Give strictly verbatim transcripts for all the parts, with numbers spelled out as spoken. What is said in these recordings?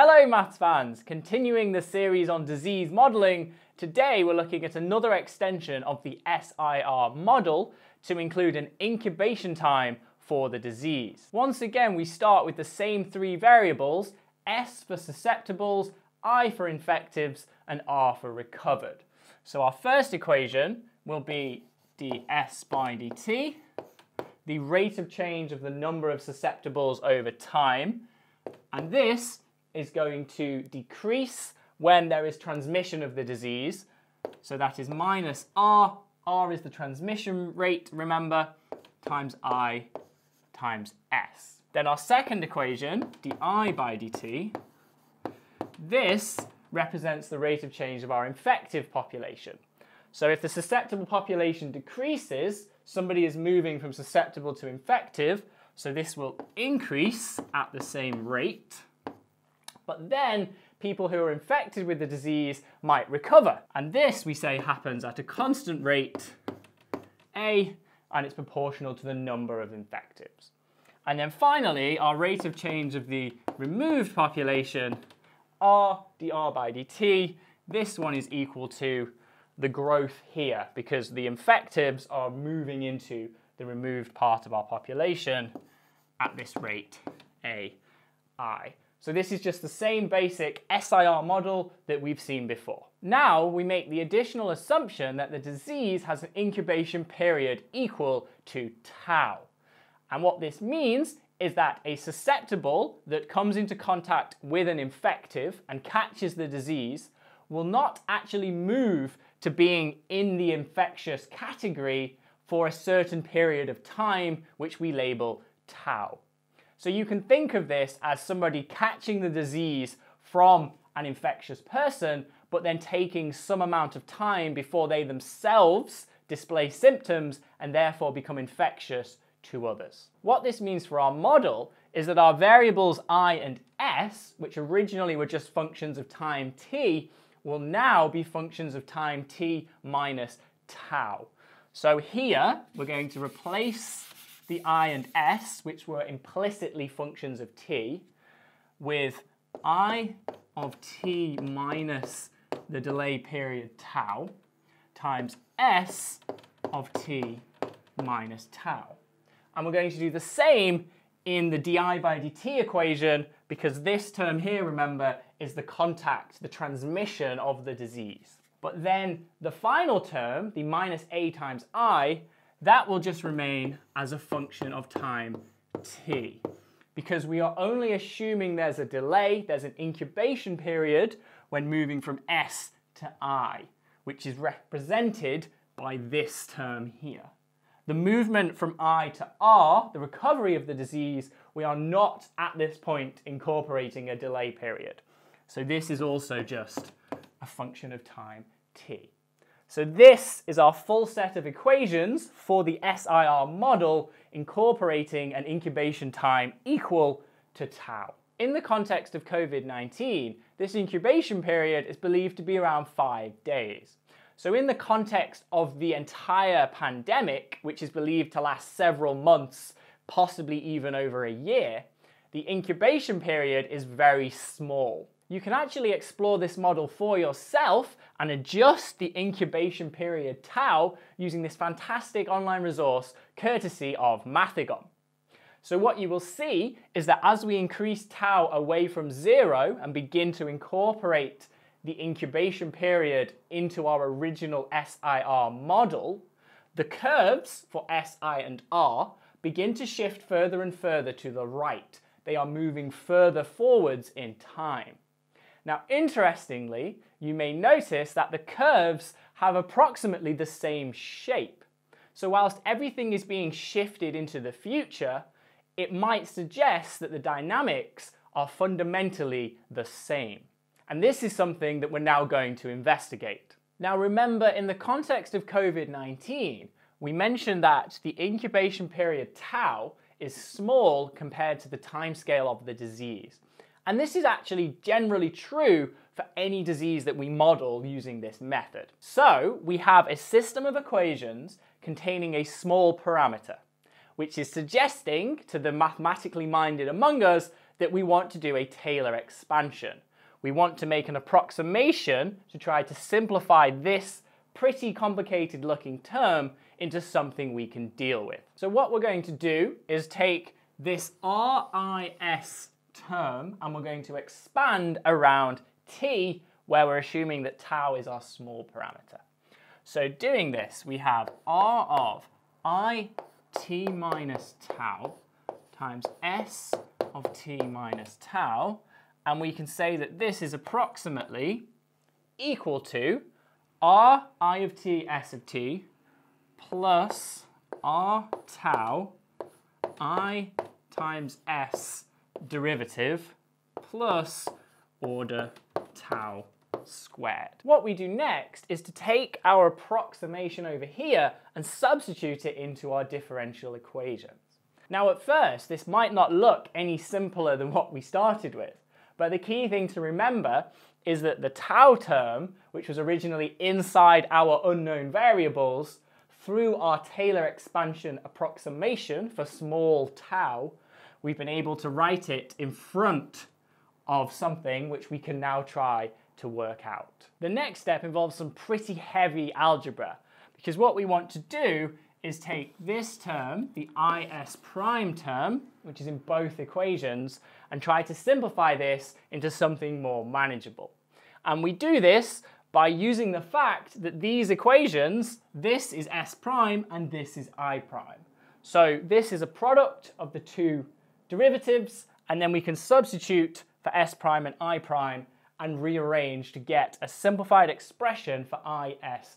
Hello maths fans! Continuing the series on disease modelling, today we're looking at another extension of the S I R model to include an incubation time for the disease. Once again we start with the same three variables, S for susceptibles, I for infectives and R for recovered. So our first equation will be ds by dt, the rate of change of the number of susceptibles over time, and this is going to decrease when there is transmission of the disease. So that is minus R, R is the transmission rate, remember, times I times S. Then our second equation, di by dt, this represents the rate of change of our infective population. So if the susceptible population decreases, somebody is moving from susceptible to infective, so this will increase at the same rate. But then people who are infected with the disease might recover. And this, we say, happens at a constant rate, A, and it's proportional to the number of infectives. And then finally, our rate of change of the removed population, R, dr by dt, this one is equal to the growth here, because the infectives are moving into the removed part of our population at this rate, A, I. So this is just the same basic S I R model that we've seen before. Now we make the additional assumption that the disease has an incubation period equal to tau. And what this means is that a susceptible that comes into contact with an infective and catches the disease will not actually move to being in the infectious category for a certain period of time, which we label tau. So you can think of this as somebody catching the disease from an infectious person, but then taking some amount of time before they themselves display symptoms and therefore become infectious to others. What this means for our model is that our variables I and S, which originally were just functions of time t, will now be functions of time t minus tau. So here we're going to replace the I and S, which were implicitly functions of t, with I of t minus the delay period tau times S of t minus tau. And we're going to do the same in the di by dt equation, because this term here, remember, is the contact, the transmission of the disease. But then the final term, the minus A times I, that will just remain as a function of time t, because we are only assuming there's a delay, there's an incubation period when moving from S to I, which is represented by this term here. The movement from I to R, the recovery of the disease, we are not at this point incorporating a delay period. So this is also just a function of time t. So this is our full set of equations for the S I R model incorporating an incubation time equal to tau. In the context of COVID nineteen, this incubation period is believed to be around five days. So in the context of the entire pandemic, which is believed to last several months, possibly even over a year, the incubation period is very small. You can actually explore this model for yourself and adjust the incubation period tau using this fantastic online resource courtesy of Mathigon. So what you will see is that as we increase tau away from zero and begin to incorporate the incubation period into our original S I R model, the curves for S, I and R begin to shift further and further to the right. They are moving further forwards in time. Now, interestingly, you may notice that the curves have approximately the same shape. So whilst everything is being shifted into the future, it might suggest that the dynamics are fundamentally the same. And this is something that we're now going to investigate. Now, remember, in the context of COVID nineteen, we mentioned that the incubation period tau is small compared to the timescale of the disease. And this is actually generally true for any disease that we model using this method. So we have a system of equations containing a small parameter, which is suggesting to the mathematically minded among us that we want to do a Taylor expansion. We want to make an approximation to try to simplify this pretty complicated looking term into something we can deal with. So what we're going to do is take this R I S term and we're going to expand around t, where we're assuming that tau is our small parameter. So doing this, we have R of I t minus tau times S of t minus tau, and we can say that this is approximately equal to R I of t S of t plus R tau I times S derivative plus order tau squared. What we do next is to take our approximation over here and substitute it into our differential equations. Now at first this might not look any simpler than what we started with, but the key thing to remember is that the tau term, which was originally inside our unknown variables, through our Taylor expansion approximation for small tau, we've been able to write it in front of something which we can now try to work out. The next step involves some pretty heavy algebra, because what we want to do is take this term, the I S prime term, which is in both equations, and try to simplify this into something more manageable. And we do this by using the fact that these equations, this is S prime and this is I prime. So this is a product of the two derivatives, and then we can substitute for S prime and I prime and rearrange to get a simplified expression for I S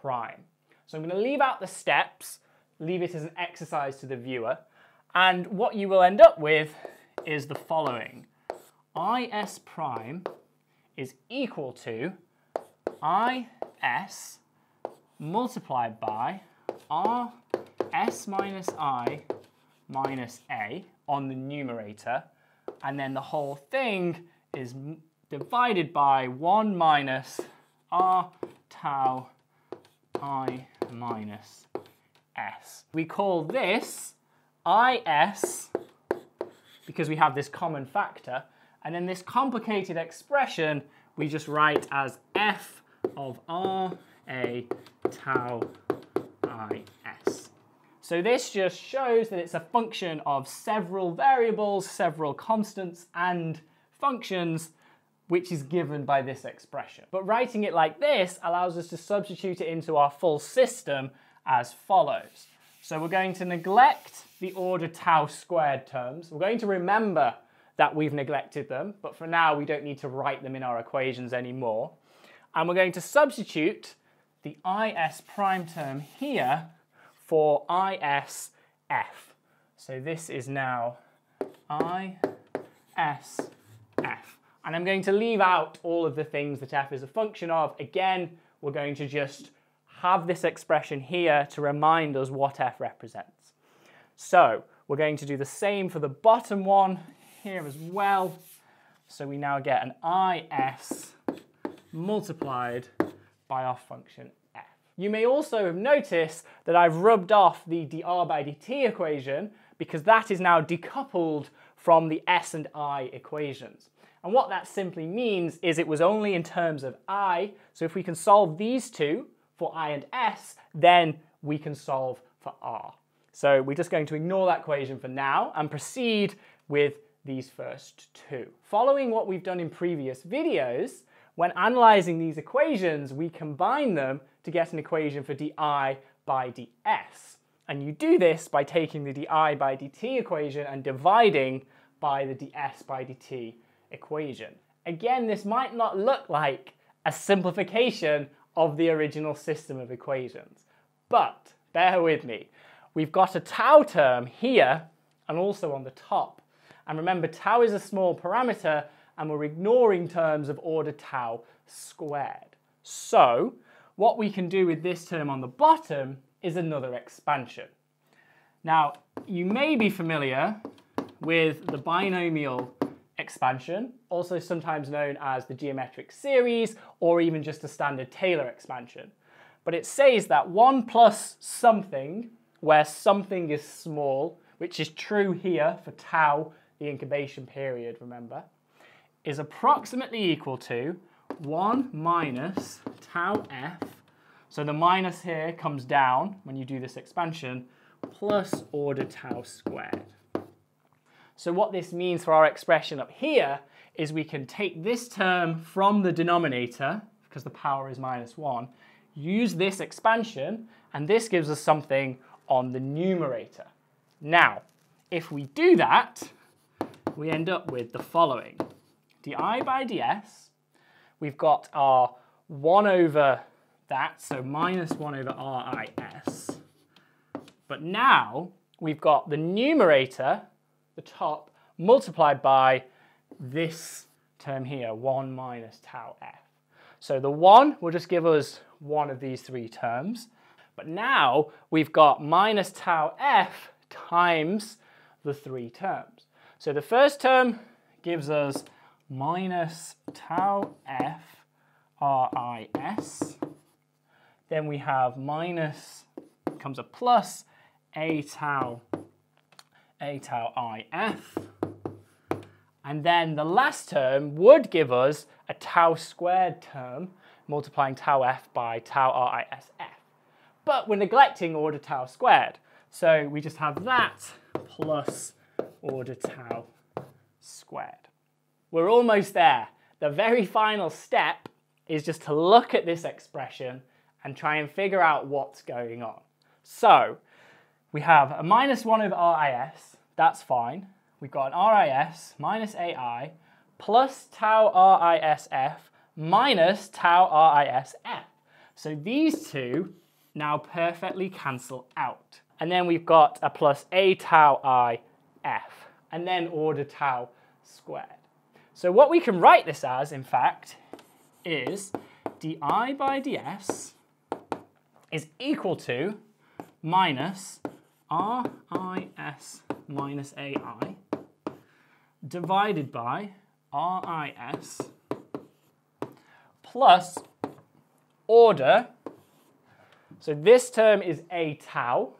prime. So I'm going to leave out the steps, leave it as an exercise to the viewer, and what you will end up with is the following. I S prime is equal to I S multiplied by R S minus I minus A on the numerator, and then the whole thing is divided by one minus R tau I minus S. We call this I S because we have this common factor, and then this complicated expression we just write as F of R A tau I S. So this just shows that it's a function of several variables, several constants and functions, which is given by this expression. But writing it like this allows us to substitute it into our full system as follows. So we're going to neglect the order tau squared terms. We're going to remember that we've neglected them, but for now we don't need to write them in our equations anymore. And we're going to substitute the I S prime term here for I S f. So this is now I S f. And I'm going to leave out all of the things that f is a function of. Again, we're going to just have this expression here to remind us what f represents. So we're going to do the same for the bottom one here as well. So we now get an I S multiplied by our function f. You may also have noticed that I've rubbed off the dr by dt equation, because that is now decoupled from the s and I equations. And what that simply means is it was only in terms of I, so if we can solve these two for I and S, then we can solve for R. So we're just going to ignore that equation for now and proceed with these first two. Following what we've done in previous videos, when analysing these equations, we combine them to get an equation for di by ds. And you do this by taking the di by dt equation and dividing by the ds by dt equation. Again, this might not look like a simplification of the original system of equations, but bear with me. We've got a tau term here and also on the top. And remember, tau is a small parameter and we're ignoring terms of order tau squared. So what we can do with this term on the bottom is another expansion. Now, you may be familiar with the binomial expansion, also sometimes known as the geometric series or even just a standard Taylor expansion. But it says that one plus something, where something is small, which is true here for tau the incubation period, remember, is approximately equal to one minus tau F. So the minus here comes down when you do this expansion, plus order tau squared. So what this means for our expression up here is we can take this term from the denominator, because the power is minus one, use this expansion, and this gives us something on the numerator. Now, if we do that, we end up with the following. Di by ds, we've got our one over that, so minus one over ris. But now we've got the numerator, the top, multiplied by this term here, one minus tau f. So the one will just give us one of these three terms. But now we've got minus tau f times the three terms. So the first term gives us minus tau f ris. Then we have minus, comes a plus, A tau, A tau I F. And then the last term would give us a tau squared term, multiplying tau F by tau R I S F. But we're neglecting order tau squared. So we just have that plus order tau squared. We're almost there. The very final step is just to look at this expression and try and figure out what's going on. So, we have a minus one over R I S, that's fine. We've got an R I S minus A I plus tau R I S F minus tau R I S F. So these two now perfectly cancel out. And then we've got a plus A tau I F and then order tau squared. So what we can write this as, in fact, is Di by ds is equal to minus R I S minus A I divided by R I S plus order, so this term is A tau,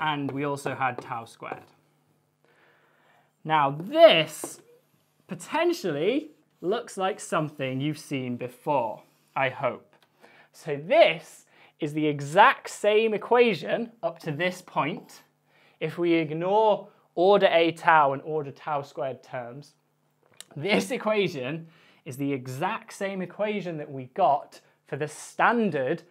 and we also had tau squared. Now this potentially looks like something you've seen before, I hope. So this is the exact same equation up to this point. If we ignore order A tau and order tau squared terms, this equation is the exact same equation that we got for the standard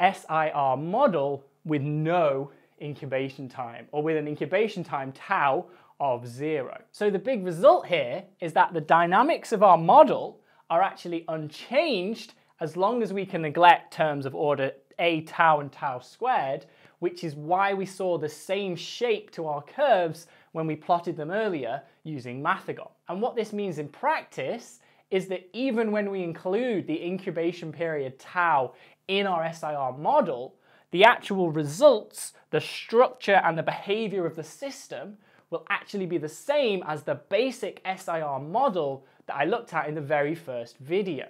S I R model with no incubation time, or with an incubation time tau of zero. So the big result here is that the dynamics of our model are actually unchanged as long as we can neglect terms of order A tau and tau squared, which is why we saw the same shape to our curves when we plotted them earlier using Mathigon. And what this means in practice is that even when we include the incubation period tau in our S I R model, the actual results, the structure and the behavior of the system will actually be the same as the basic S I R model that I looked at in the very first video.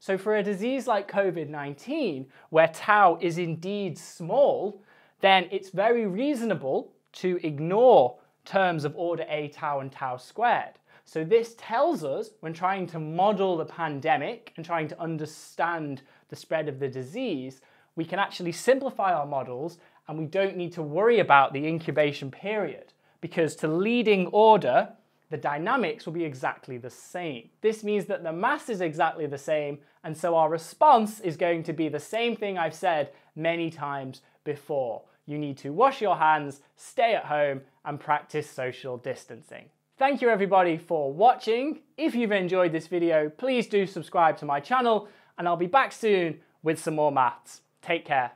So for a disease like COVID nineteen, where tau is indeed small, then it's very reasonable to ignore terms of order A tau and tau squared. So this tells us, when trying to model the pandemic and trying to understand the spread of the disease, we can actually simplify our models and we don't need to worry about the incubation period, because to leading order, the dynamics will be exactly the same. This means that the mass is exactly the same, and so our response is going to be the same thing I've said many times before. You need to wash your hands, stay at home, and practice social distancing. Thank you everybody for watching. If you've enjoyed this video, please do subscribe to my channel, and I'll be back soon with some more maths. Take care.